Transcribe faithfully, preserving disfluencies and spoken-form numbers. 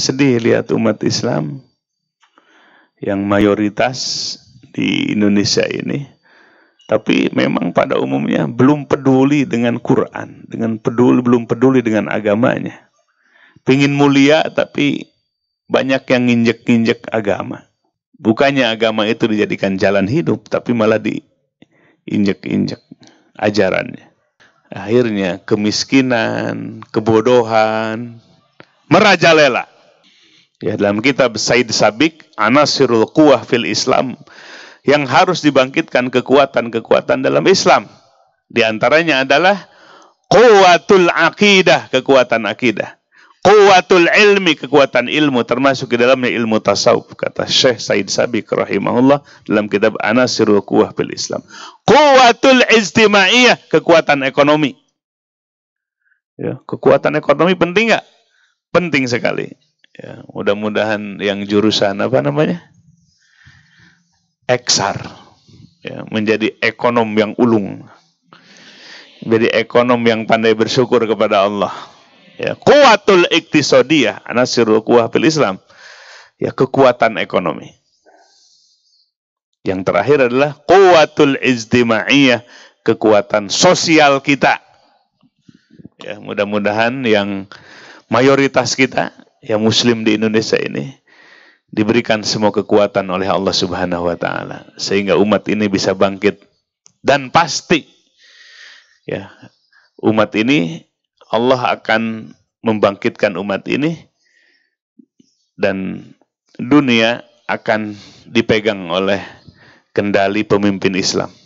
Sedih lihat umat Islam yang mayoritas di Indonesia ini, tapi memang pada umumnya belum peduli dengan Quran, dengan peduli belum peduli dengan agamanya. Pingin mulia tapi banyak yang nginjek-nginjek agama. Bukannya agama itu dijadikan jalan hidup, tapi malah diinjek-injek ajarannya. Akhirnya kemiskinan, kebodohan merajalela. Ya, dalam kitab Said Sabiq, Anasirul Kuah fil Islam, yang harus dibangkitkan kekuatan-kekuatan dalam Islam. Di antaranya adalah Kuwatul Akidah, kekuatan akidah. Kuwatul Ilmi, kekuatan ilmu, termasuk di dalamnya ilmu tasawuf, kata Syekh Said Sabiq rahimahullah dalam kitab Anasirul Kuah fil Islam. Kuwatul Istimaiyah, kekuatan ekonomi. Ya, kekuatan ekonomi penting nggak? Penting sekali. Ya, mudah-mudahan yang jurusan apa namanya eksar, ya, menjadi ekonom yang ulung, jadi ekonom yang pandai bersyukur kepada Allah. Ya, Kuwatul Ikhtisodiyah, Anasirul Kuah fil Islam, ya, kekuatan ekonomi. Yang terakhir adalah Kuwatul Ijtima'iyyah, kekuatan sosial kita. Ya, mudah-mudahan yang mayoritas kita, yang Muslim di Indonesia ini, diberikan semua kekuatan oleh Allah Subhanahu wa Ta'ala, sehingga umat ini bisa bangkit. Dan pasti, ya, umat ini, Allah akan membangkitkan umat ini, dan dunia akan dipegang oleh kendali pemimpin Islam.